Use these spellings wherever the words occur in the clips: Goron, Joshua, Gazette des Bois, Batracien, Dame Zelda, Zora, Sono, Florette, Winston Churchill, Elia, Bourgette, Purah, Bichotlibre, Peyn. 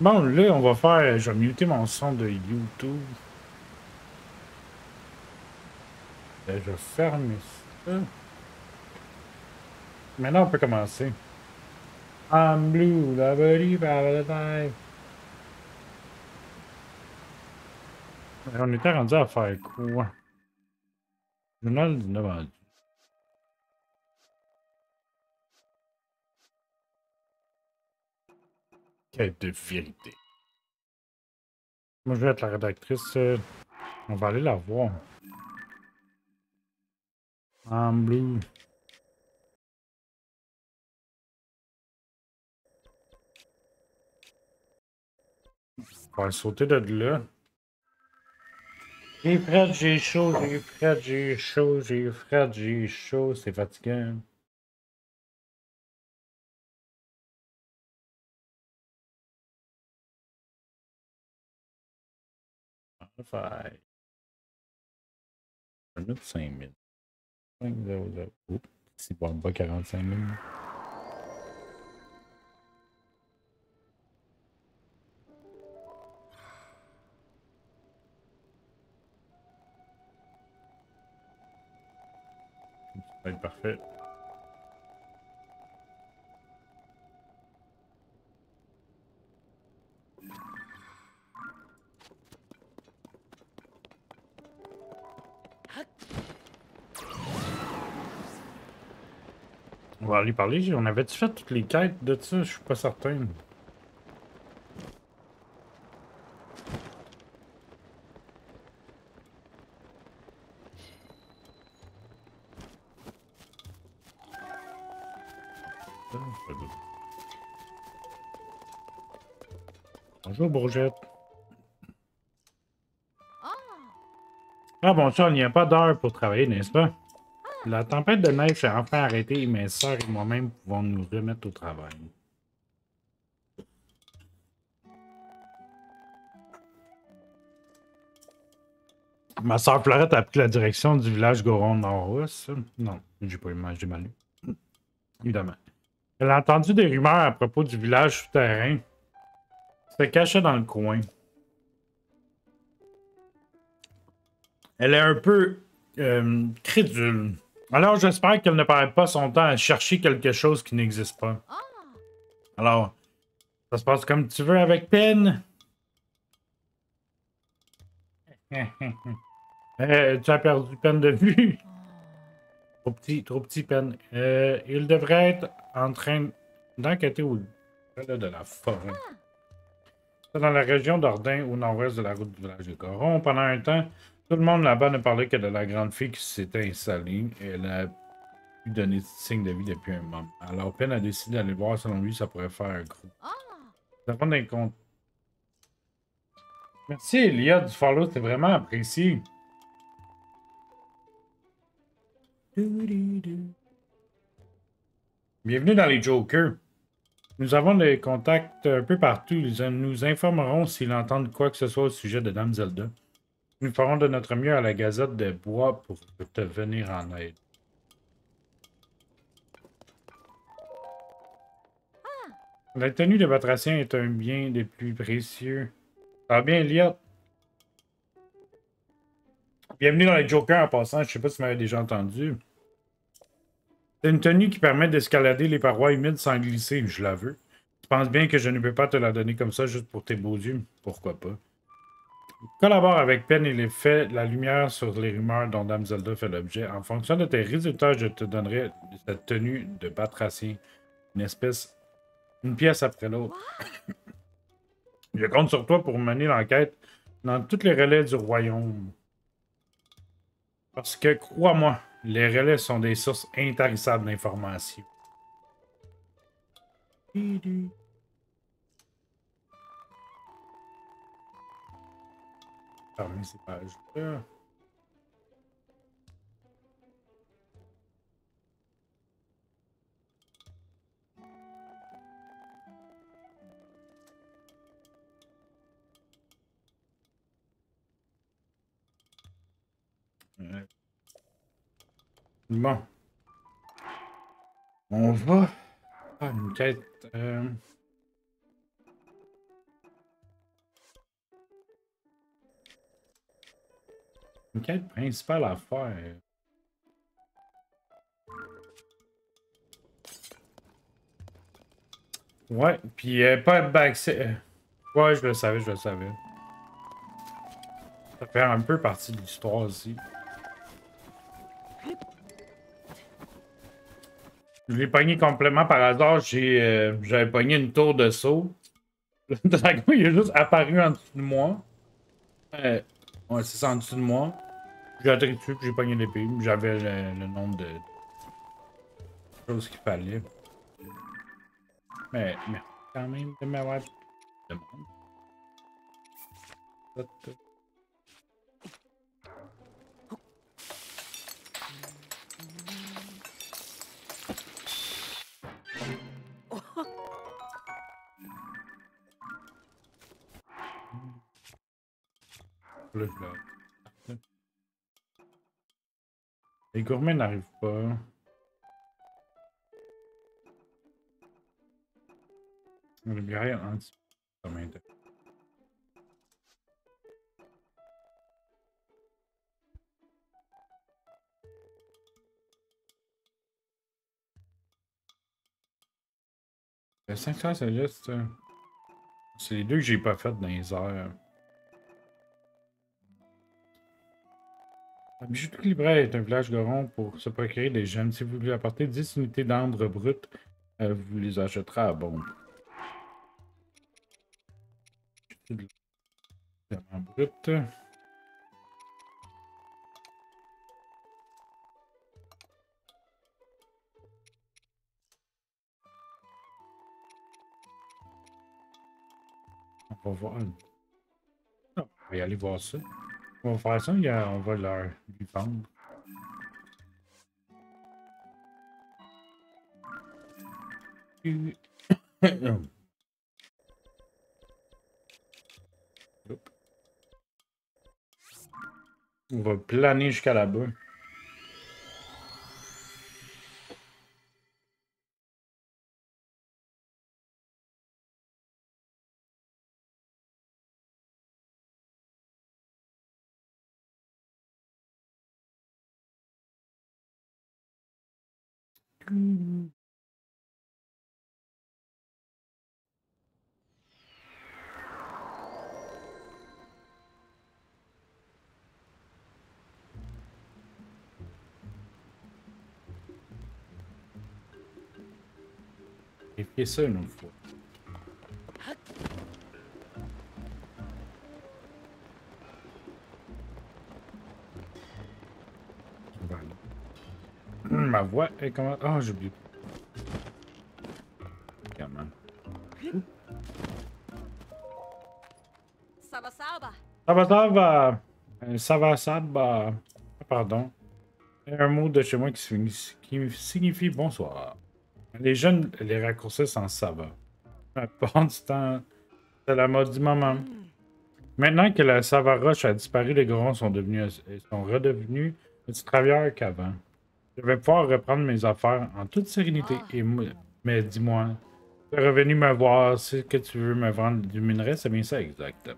Bon, là, on va faire... Je vais muter mon son de YouTube. Je vais fermer ça. Maintenant, on peut commencer. I'm blue, la body, paradise. On était rendu à faire quoi? Journal du 9 ans. Quête de vérité. Moi, je vais être la rédactrice. On va aller la voir. En bleu. On va sauter de là. J'ai fret, j'ai chaud, j'ai fret, j'ai chaud, j'ai fret, j'ai chaud. C'est fatigant. Five. 5000. 500. Oh, c'est pas en bas 45 000. Ça va être parfait. On va aller parler. On avait-tu fait toutes les quêtes de ça? Je suis pas certain. Bonjour, Bourgette. Ah bon, ça, il n'y a pas d'heure pour travailler, n'est-ce pas? La tempête de neige s'est enfin arrêtée et mes soeurs et moi-même pouvons nous remettre au travail. Ma soeur Florette a pris la direction du village Goron-Nord-Rousse. Non, j'ai pas imagé mal lu. Évidemment. Elle a entendu des rumeurs à propos du village souterrain. Se cachait dans le coin. Elle est un peu crédule. Alors, j'espère qu'elle ne perd pas son temps à chercher quelque chose qui n'existe pas. Alors, ça se passe comme tu veux avec Peyn. Tu as perdu Peyn de vue. Trop petit Peyn. Il devrait être en train d'enquêter au de la forêt. C'est dans la région d'Ordain, au nord-ouest de la route du village de Coron. Pendant un temps, tout le monde là-bas ne parlait que de la grande fille qui s'était installée. Elle a pu donner signe de vie depuis un moment. Alors, Peyn a décidé d'aller voir, selon lui, ça pourrait faire un groupe. Ça prend des comptes. Merci, Elia, du follow, c'est vraiment apprécié. Bienvenue dans les Jokers. Nous avons des contacts un peu partout. Nous informerons s'ils entendent quoi que ce soit au sujet de Dame Zelda. Nous ferons de notre mieux à la Gazette des Bois pour te venir en aide. La tenue de Batracien est un bien des plus précieux. Ça va bien, Elia? Bienvenue dans les Jokers en passant. Je ne sais pas si vous m'avez déjà entendu. C'est une tenue qui permet d'escalader les parois humides sans glisser. Je la veux. Tu penses bien que je ne peux pas te la donner comme ça juste pour tes beaux yeux? Pourquoi pas? Collabore avec Peyn et les faits, la lumière sur les rumeurs dont Dame Zelda fait l'objet. En fonction de tes résultats, je te donnerai la tenue de Batracien. Une pièce après l'autre. Je compte sur toi pour mener l'enquête dans tous les relais du royaume. Parce que, crois-moi, les relais sont des sources intarissables d'informations. Parmi ces pages-là. Bon. On va. Ah, une quête. Une quête principale à faire. Ouais, puis pas d'accès. Ouais, je le savais. Ça fait un peu partie de l'histoire aussi. Je l'ai pogné complètement par hasard. J'avais pogné une tour de saut. Le dragon, il est juste apparu en dessous de moi. Ouais, c'est ça, en dessous de moi. J'ai atterri dessus, puis j'ai pogné l'épée. J'avais le nombre de choses qu'il fallait. Mais quand même, de m'avoir de monde. Les gourmets n'arrivent pas. Le guerrier anti. Le 5 heures, c'est juste. C'est les deux que j'ai pas faites dans les heures. Bichotlibre est un village goron pour se procurer des gemmes. Si vous lui apportez 10 unités d'ambre brute, vous les achèterez à bon. Brut. On va voir. Non, on va y aller voir ça. On va faire ça, on va leur lui vendre. On va planer jusqu'à là-bas. Et ça, une fois. Voilà. Ma voix est comment. Ah, oh, j'ai oublié. Comment? Ça va, ça va. Pardon. Il y a un mot de chez moi qui signifie bonsoir. Les jeunes les raccourcissent en ça va. La plupart du temps, c'est la mode du moment. Maintenant que la savaroche a disparu, les gorons sont redevenus petits travailleurs qu'avant. Je vais pouvoir reprendre mes affaires en toute sérénité. Mais dis-moi, tu es revenu me voir, si que tu veux me vendre du minerai, c'est bien ça exact.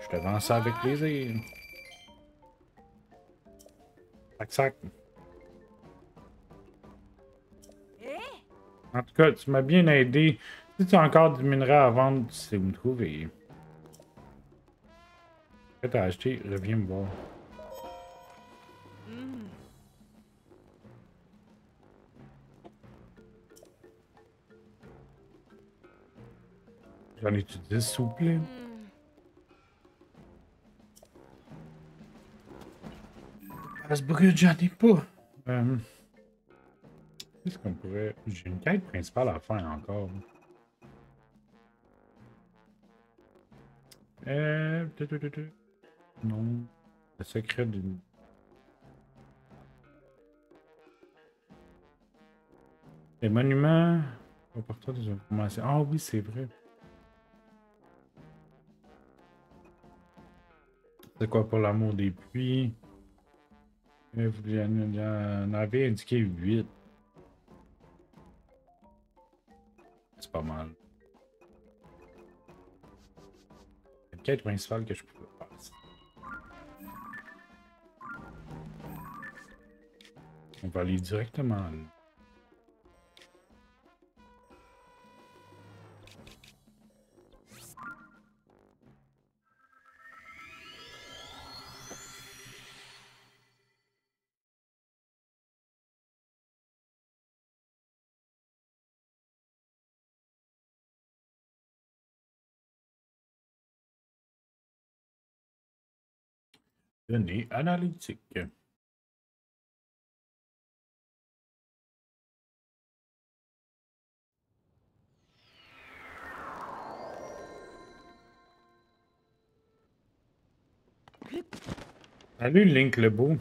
Je te vends ça avec plaisir. Sac-sac. En tout cas, tu m'as bien aidé. Si tu as encore du minerai à vendre, tu sais où me trouver. Quand t'as acheté, reviens me voir. J'en ai-tu 10, s'il vous plaît? À ce bruit, j'en ai pas. Qu'est-ce qu'on pourrait. J'ai une quête principale à faire encore. Non. Le secret d'une. Les monuments. Comportant des informations. Ah oui, c'est vrai. C'est quoi pour l'amour des puits? Vous en avez indiqué 8. C'est pas mal. La quête principale que je pouvais faire. On va aller directement là. Données analytiques. Salut Link le beau.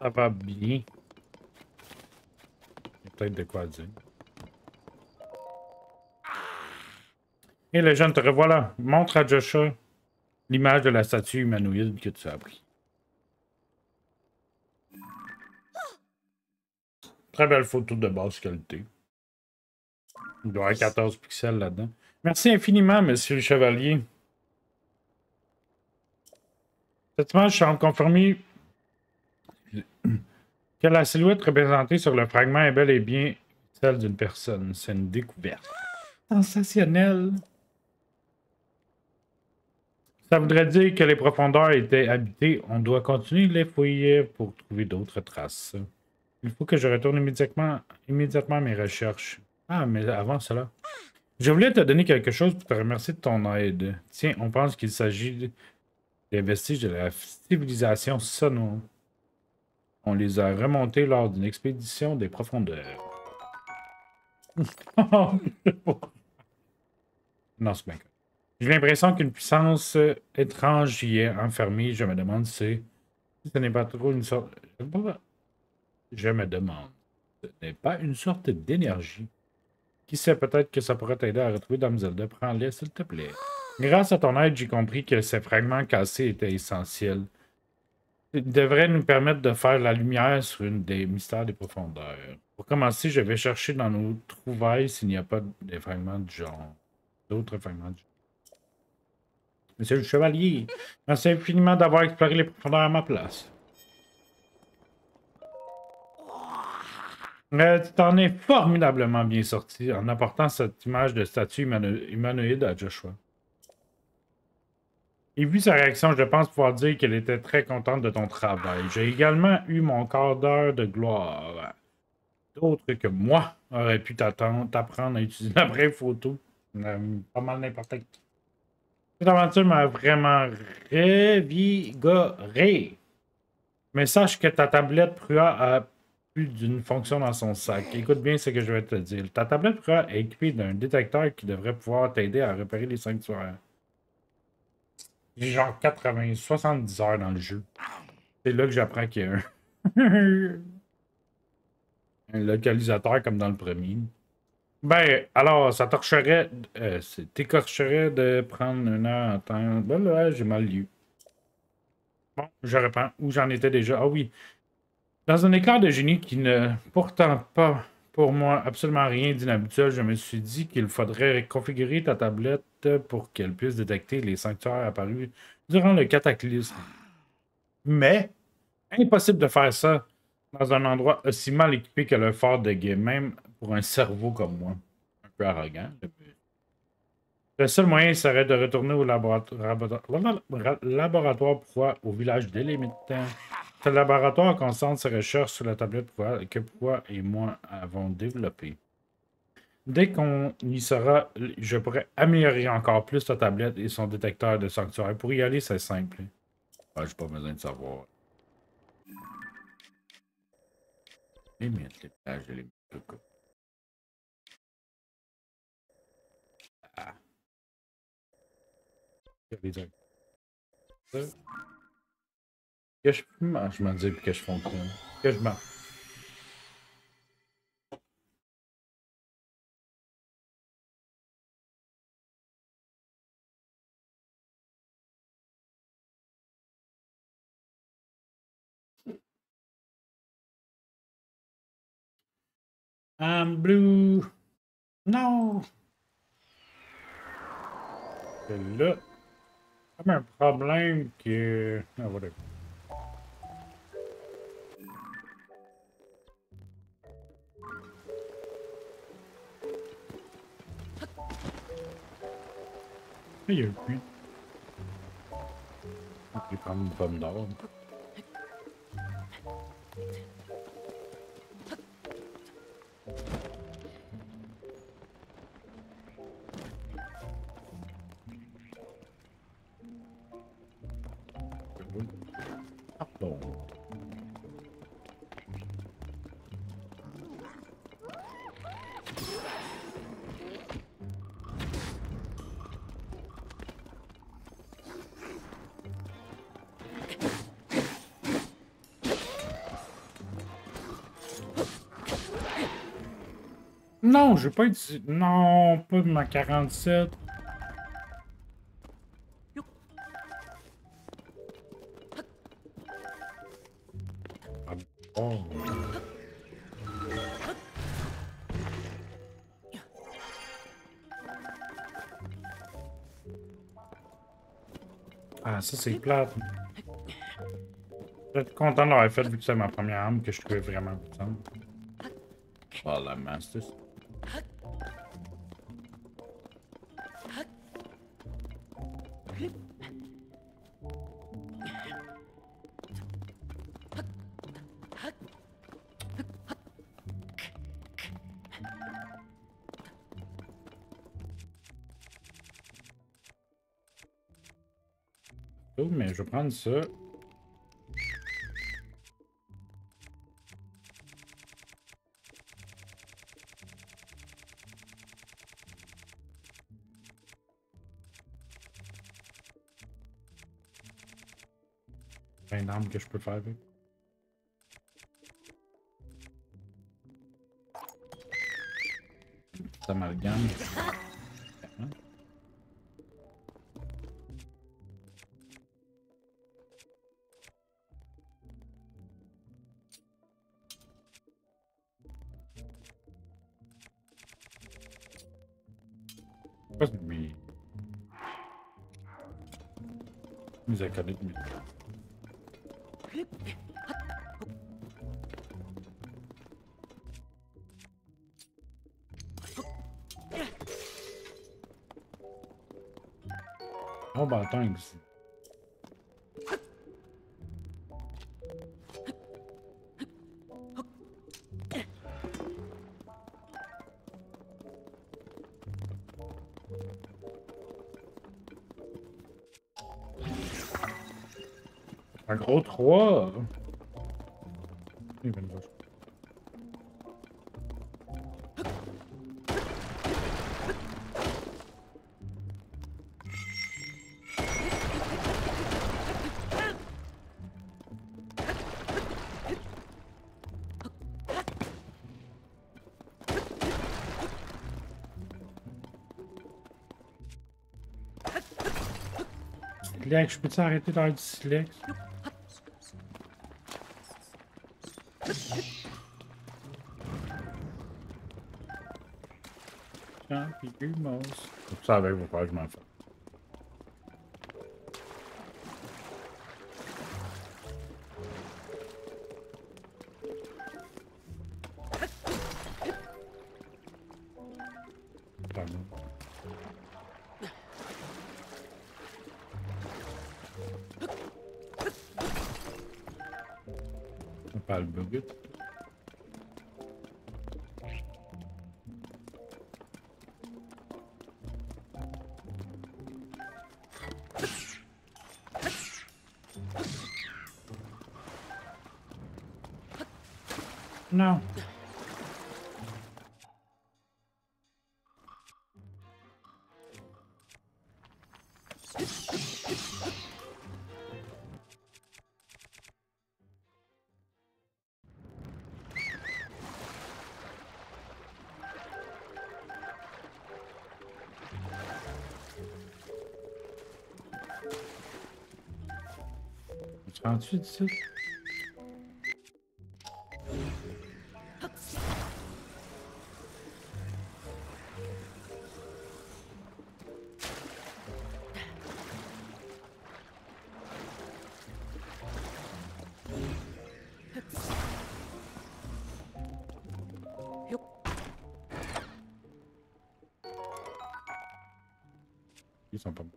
Ça va bien. Il y a peut-être de quoi dire. Et les jeunes, te revoilà. Montre à Joshua l'image de la statue humanoïde que tu as pris. Très belle photo de basse qualité. Il doit y avoir 14 pixels là-dedans. Merci infiniment, monsieur le chevalier. Cette image semble confirmer que la silhouette représentée sur le fragment est bel et bien celle d'une personne. C'est une découverte sensationnelle. Ça voudrait dire que les profondeurs étaient habitées. On doit continuer les fouiller pour trouver d'autres traces. Il faut que je retourne immédiatement à mes recherches. Ah, mais avant cela, je voulais te donner quelque chose pour te remercier de ton aide. Tiens, on pense qu'il s'agit des vestiges de la civilisation Sono. On les a remontés lors d'une expédition des profondeurs. Non, c'est bien. J'ai l'impression qu'une puissance étrange y est enfermée. Je me demande si ce n'est pas trop une sorte... Je me demande. Ce n'est pas une sorte d'énergie. Qui sait, peut-être que ça pourrait t'aider à retrouver Dame Zelda. Prends-les, s'il te plaît. Grâce à ton aide, j'ai compris que ces fragments cassés étaient essentiels. Ils devraient nous permettre de faire la lumière sur une des mystères des profondeurs. Pour commencer, je vais chercher dans nos trouvailles s'il n'y a pas des fragments du genre. D'autres fragments du genre. Monsieur le chevalier, merci infiniment d'avoir exploré les profondeurs à ma place. Tu t'en es formidablement bien sorti en apportant cette image de statue humanoïde à Joshua. Et vu sa réaction, je pense pouvoir dire qu'elle était très contente de ton travail. J'ai également eu mon quart d'heure de gloire. D'autres que moi auraient pu t'apprendre à utiliser la vraie photo. Pas mal n'importe qui. Cette aventure m'a vraiment révigoré. Mais sache que ta tablette Purah a plus d'une fonction dans son sac. Écoute bien ce que je vais te dire. Ta tablette Purah est équipée d'un détecteur qui devrait pouvoir t'aider à repérer les sanctuaires. J'ai genre 70 heures dans le jeu. C'est là que j'apprends qu'il y a un localisateur comme dans le premier. Ben, alors, ça t'écorcherait de prendre une heure en temps. Ben là, j'ai mal lu. Bon, je reprends où j'en étais déjà. Ah oui. Dans un éclair de génie qui ne pourtant pas pour moi absolument rien d'inhabituel, je me suis dit qu'il faudrait configurer ta tablette pour qu'elle puisse détecter les sanctuaires apparus durant le cataclysme. Mais, impossible de faire ça dans un endroit aussi mal équipé que le fort de Game, même pour un cerveau comme moi. Un peu arrogant. Le seul moyen serait de retourner au laboratoire Purah au village des Limites. Ce laboratoire concentre ses recherches sur la tablette Purah que Purah et moi avons développée. Dès qu'on y sera, je pourrais améliorer encore plus la tablette et son détecteur de sanctuaire. Pour y aller, c'est simple. Ah, j'ai pas besoin de savoir. Que je m'en dis que je fonctionne. Que je m'en. I'm blue. Non. C'est là. Comme un problème que... Ah, voilà. Il y a le puits. Je vais prendre une pomme d'or. Non, je vais pas utiliser... Non, pas de ma 47. Ah, ça c'est plate. Je suis content d'avoir fait vu que c'est ma première arme que je trouvais vraiment puissante. Oh la master. Mais je vais prendre ça. C'est une arme que je peux faire avec. Ça m'amalgame. Oh bah attends ici. Un gros 3. Je peux-tu arrêter dans le silex? Comme ça, avec vos pages, je m'en fais. Non. Tu rentres dessus d'ici? Ils sont pas bons.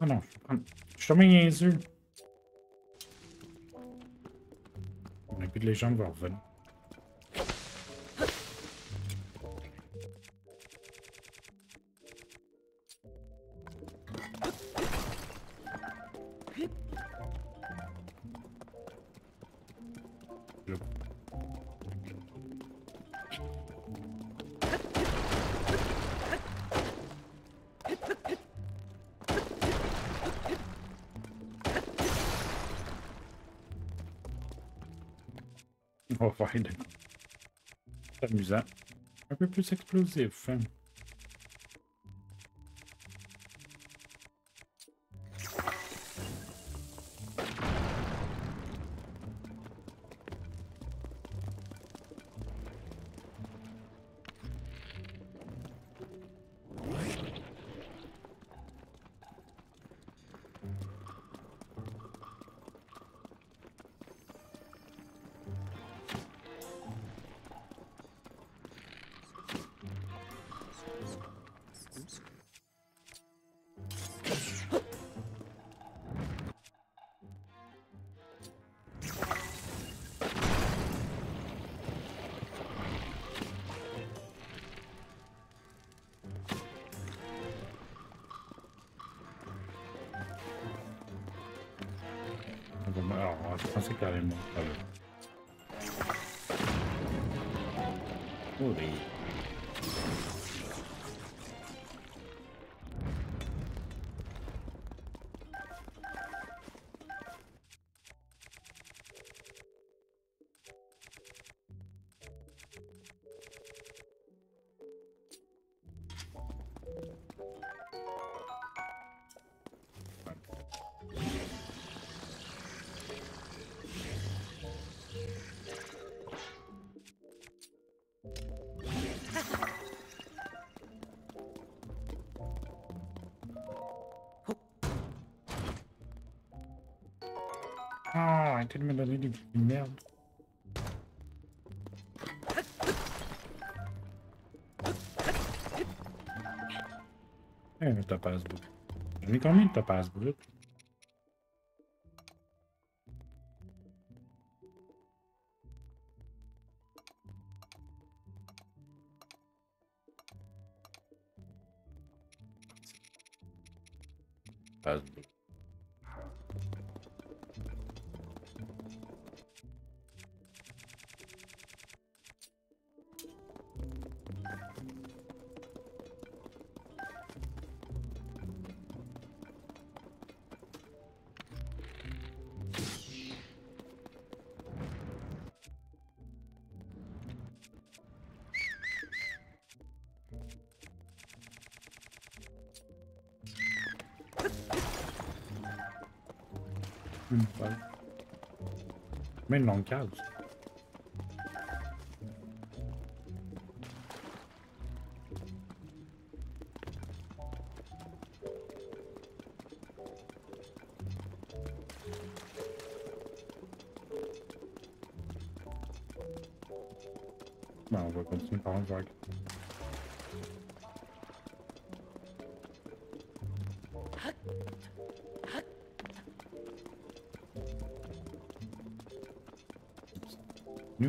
Ah non, je suis tombé niaiseux. On a plus de légende, on va revenir. C'est amusant. Un peu plus explosif. Hein? Alors, je pensais carrément. Oui. Arrêtez de me donner des petites merdes. Un topaz brut. J'en ai combien de topaz brut? Même une longue case. Bon, on va continuer par un vague.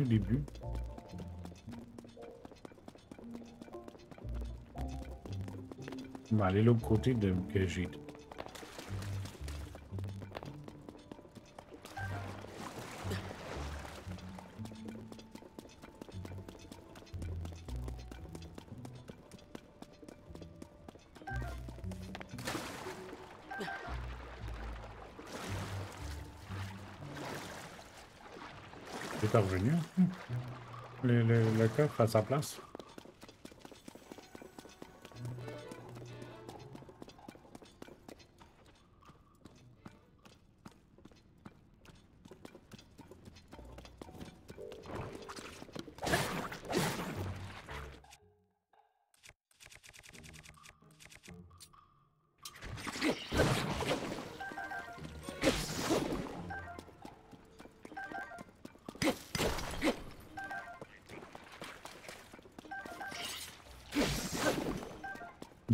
Au début. On va aller l'autre côté de que j'ai. Revenu. Le coffre à sa place.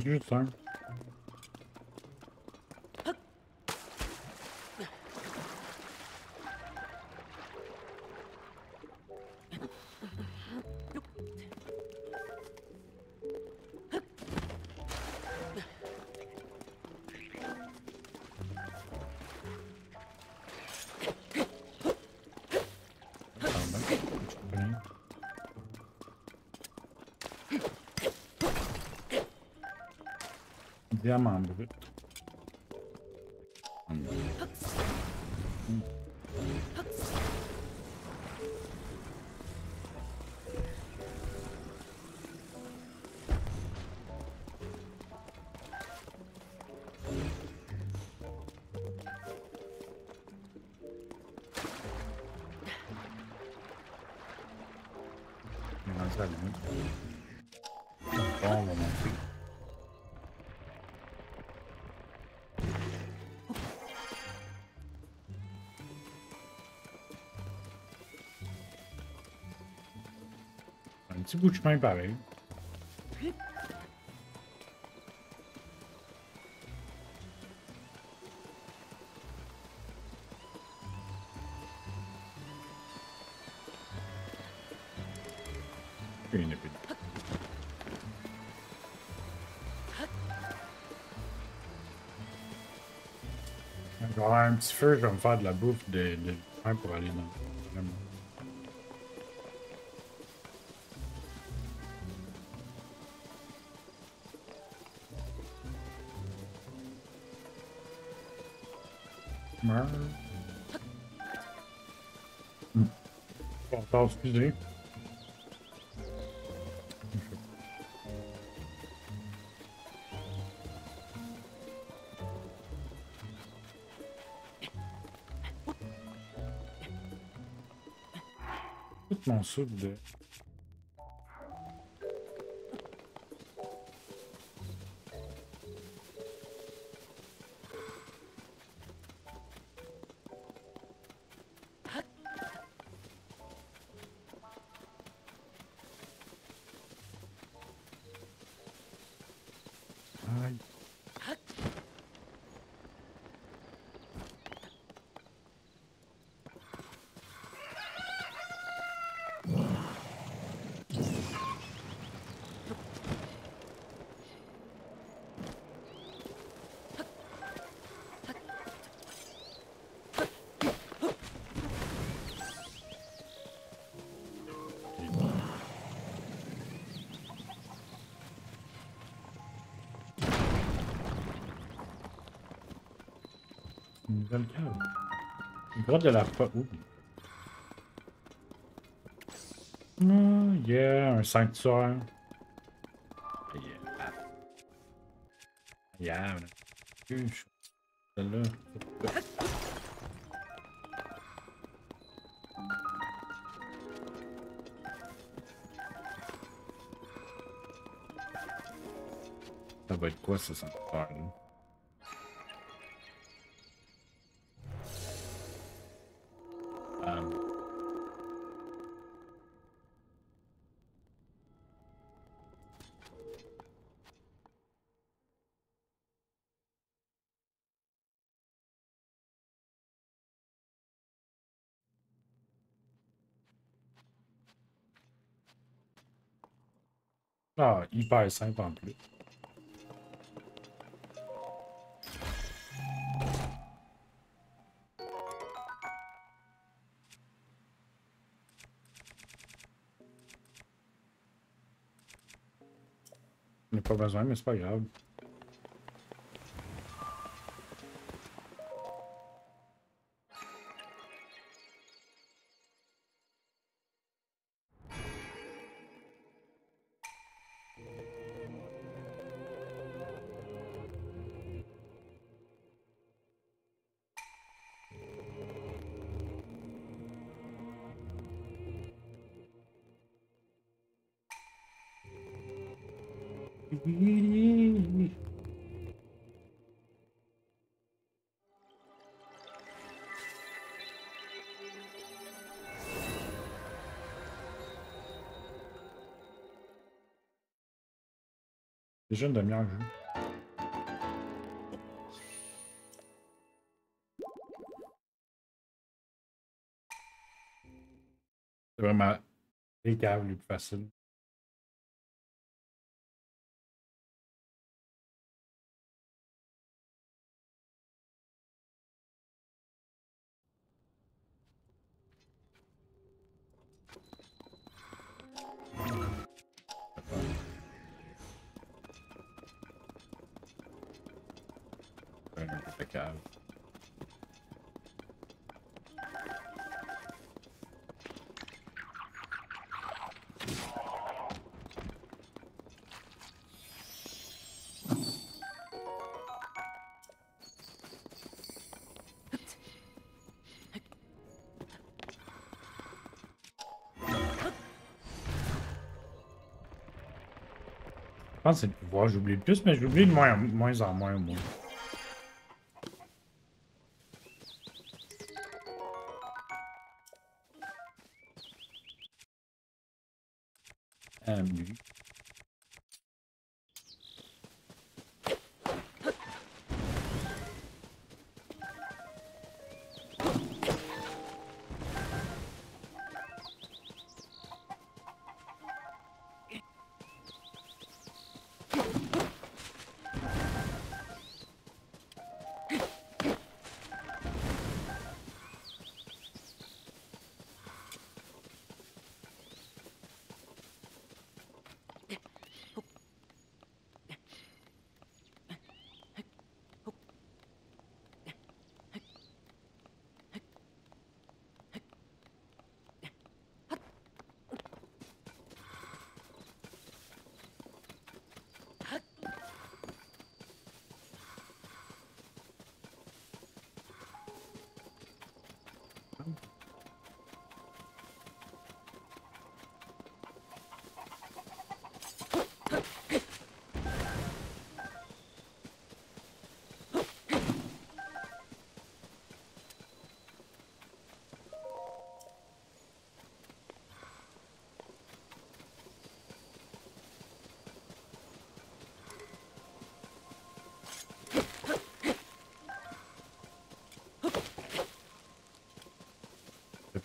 Juste un. Diamant brut. C'est un bout de chemin pareil. Une épée. J'aurai un petit feu, je vais me faire de la bouffe de pain pour aller dans le... Excusez. Tout mon soupe de... Une grotte de la repas. Yeah, un sanctuaire. Yeah. Celle-là. Ça va être quoi ce sanctuaire là? Ah, hyper simple en plus. J'en ai pas besoin, mais c'est pas grave. Déjà une demi-heure. C'est vraiment les caves les plus faciles. Cave. Je pense que c'est le pouvoir, j'oublie le plus, mais j'oublie de moins en moins, moi.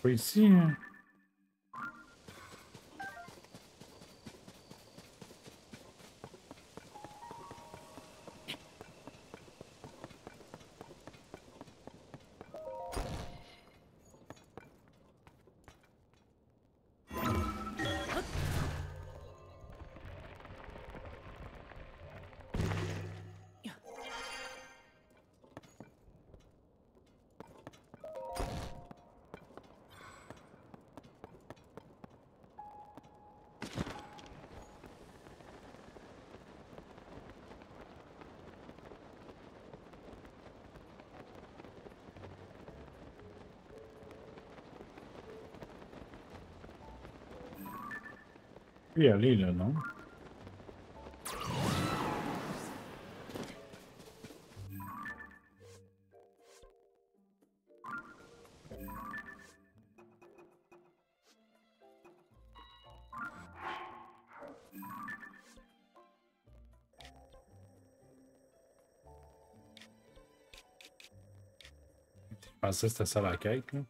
Pas ici, hein? Puis aller là, non? Je pensais que c'était ça la cake, là.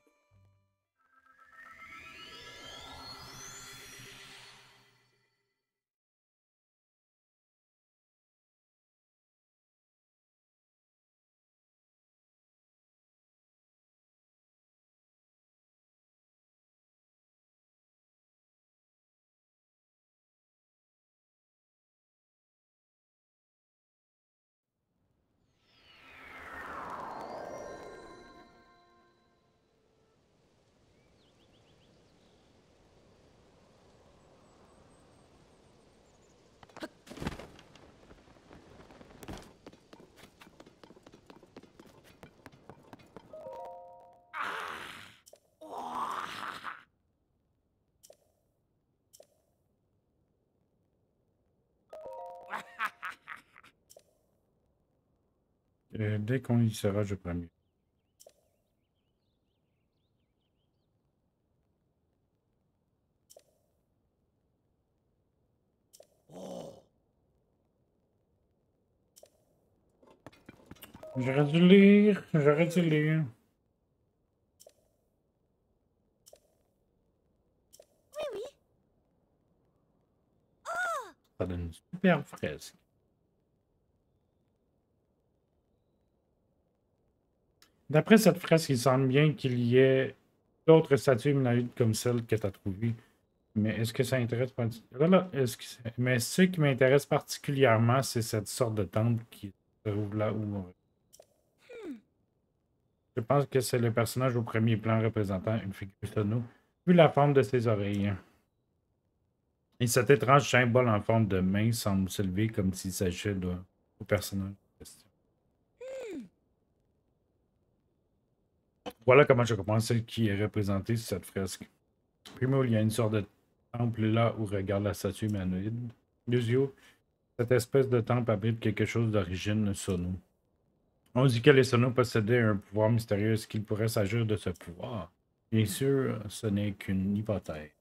Et dès qu'on y sera, je prends mieux. J'aurais dû lire. Oui. Oh! Ça donne une superbe fresque. D'après cette fresque, il semble bien qu'il y ait d'autres statues humanoïdes comme celle que tu as trouvée. Mais est-ce que ça intéresse particulièrement? Mais ce qui m'intéresse particulièrement, c'est cette sorte de temple qui se trouve là où on... Je pense que c'est le personnage au premier plan représentant une figure Sono, vu la forme de ses oreilles. Et cet étrange symbole en forme de main semble se lever comme s'il s'agissait au personnage. Voilà comment je comprends celle qui est représentée sur cette fresque. Primo, il y a une sorte de temple là où regarde la statue humanoïde. Deuxièmement, cette espèce de temple abrite quelque chose d'origine Sono. On dit que les Sono possédaient un pouvoir mystérieux. Est-ce qu'il pourrait s'agir de ce pouvoir? Bien sûr, ce n'est qu'une hypothèse.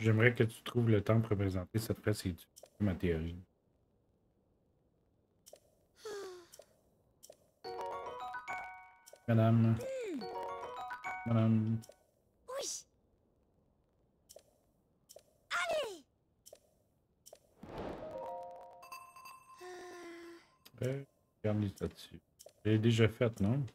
J'aimerais que tu trouves le temps pour présenter cette fresque et ma théorie. Madame. Oui. Allez. Regarde les statues. Elle est déjà faite, non?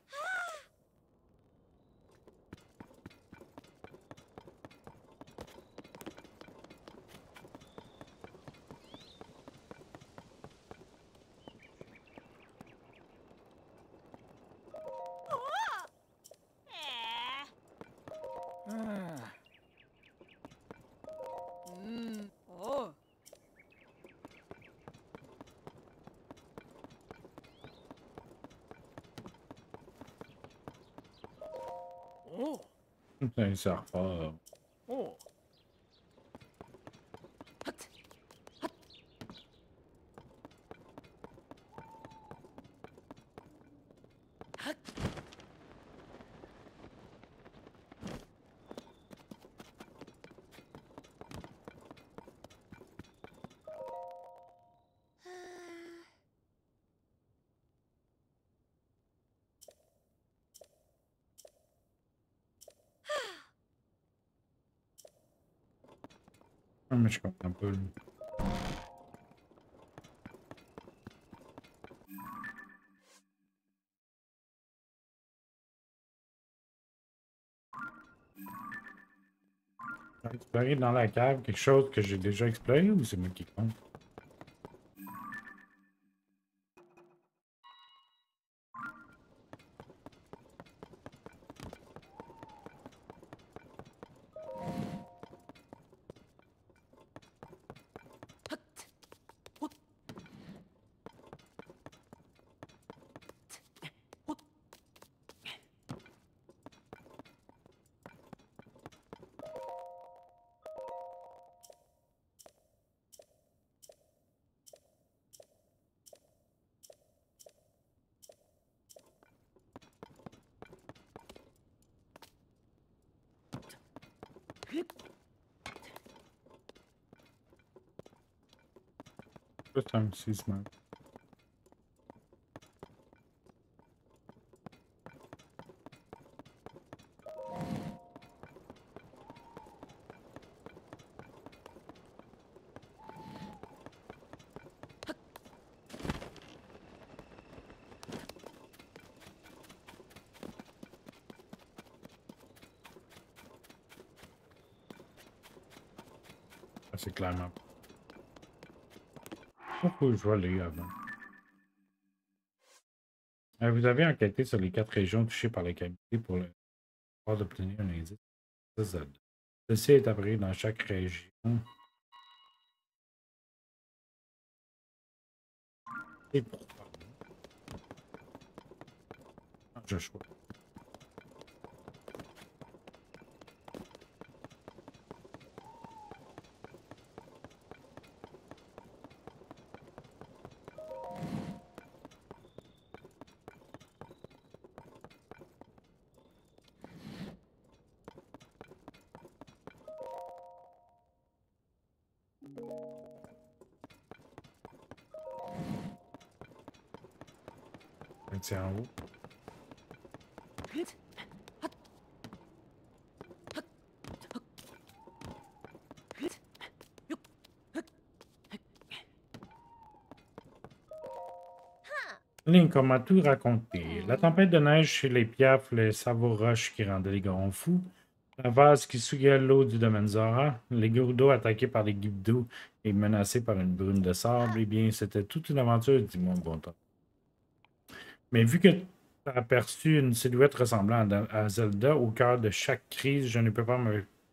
Ça repart. Oh. Mais je comprends pas. Explorer dans la cave quelque chose que j'ai déjà exploré ou c'est moi qui compte? Sisman. C'est clairement. Pourquoi je vais lire avant? Vous avez enquêté sur les 4 régions touchées par la cavité pour obtenir un indice de Zelda. Ceci est appris dans chaque région. Et pour parler. Joshua. c'est un haut. Lincoln m'a tout raconté. La tempête de neige chez les Piaf, les sabots roches qui rendaient les garons fous, la vase qui souillait l'eau du domaine Zora, les gourdeaux attaqués par les guibdous et menacés par une brume de sable, eh bien, c'était toute une aventure, dit mon bon temps. Mais vu que tu as aperçu une silhouette ressemblant à Zelda au cœur de chaque crise, je ne peux pas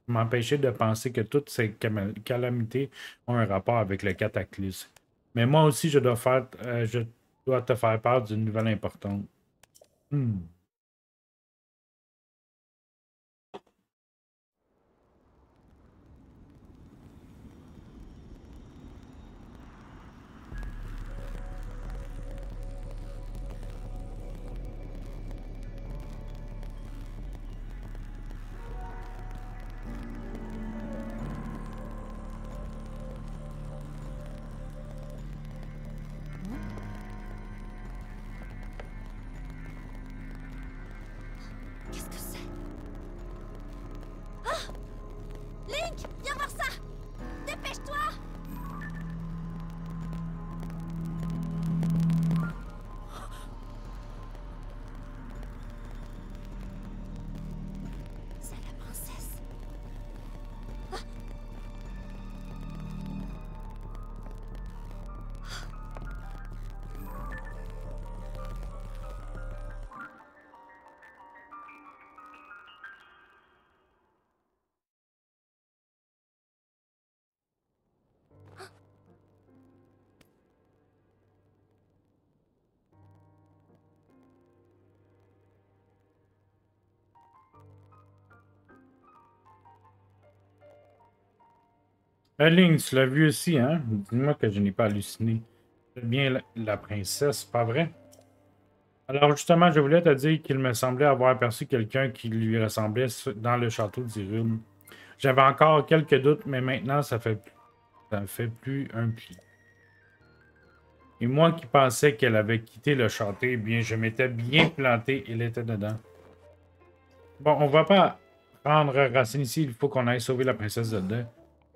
m'empêcher de penser que toutes ces calamités ont un rapport avec le cataclysme. Mais moi aussi, je dois te faire part d'une nouvelle importante. Link, tu l'as vu aussi, hein? Dis-moi que je n'ai pas halluciné. C'est bien la princesse, pas vrai? Alors justement, je voulais te dire qu'il me semblait avoir aperçu quelqu'un qui lui ressemblait dans le château d'Irul. J'avais encore quelques doutes, mais maintenant, ça fait plus un pli. Et moi qui pensais qu'elle avait quitté le château, eh bien, je m'étais bien planté, elle était dedans. Bon, on va pas prendre racine ici, il faut qu'on aille sauver la princesse Zelda.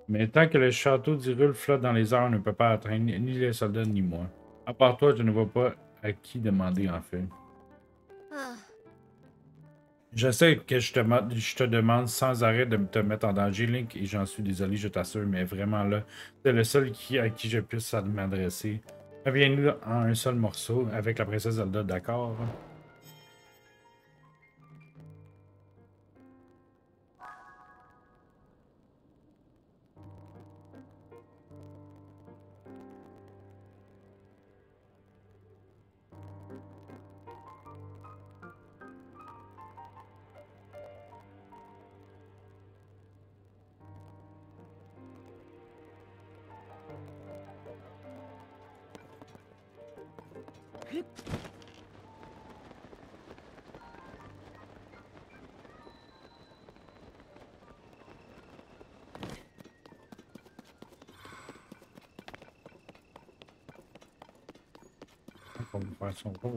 Mais tant que le château d'Hyrule flotte dans les airs, on ne peut pas atteindre ni les soldats ni moi. À part toi, je ne vois pas à qui demander en fait. Je sais que je te demande sans arrêt de te mettre en danger, Link, et j'en suis désolé, je t'assure, mais vraiment là, c'est le seul à qui je puisse m'adresser. Reviens-nous en un seul morceau avec la princesse Zelda, d'accord? Son tour.